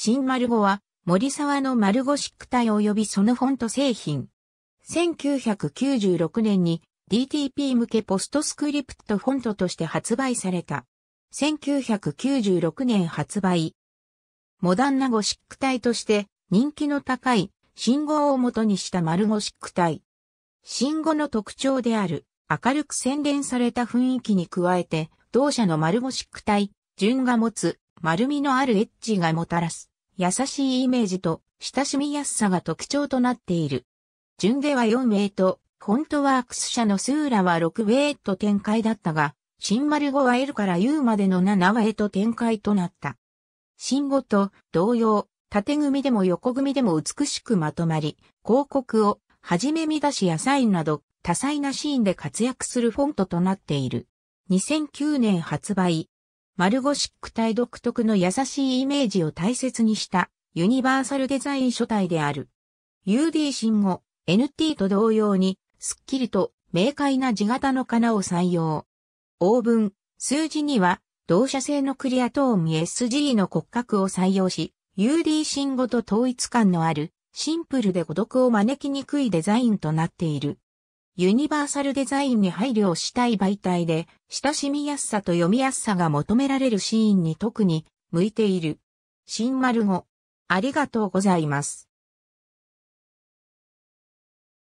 新丸子は、森澤の丸ゴシック体及びそのフォント製品。1996年に DTP 向けポストスクリプトフォントとして発売された。1996年発売。モダンなゴシック体として人気の高い新語を元にした丸ゴシック体。新語の特徴である明るく洗練された雰囲気に加えて同社の丸ゴシック体、純が持つ丸みのあるエッジがもたらす優しいイメージと親しみやすさが特徴となっている。純では4ウェイト、フォントワークス社のスーラは6ウェイト展開だったが、新丸子は L から U までの7ウェイト展開となった。新語と同様、縦組でも横組でも美しくまとまり、広告をはじめ見出しやサインなど多彩なシーンで活躍するフォントとなっている。2009年発売。丸ゴシック体独特の優しいイメージを大切にしたユニバーサルデザイン書体である。UD 新語。NT と同様に、すっきりと明快な字型のかなを採用。応文、数字には、同社製のクリアトーン SG の骨格を採用し、UD 新語と統一感のある、シンプルで孤独を招きにくいデザインとなっている。ユニバーサルデザインに配慮したい媒体で、親しみやすさと読みやすさが求められるシーンに特に向いている。新丸子。ありがとうございます。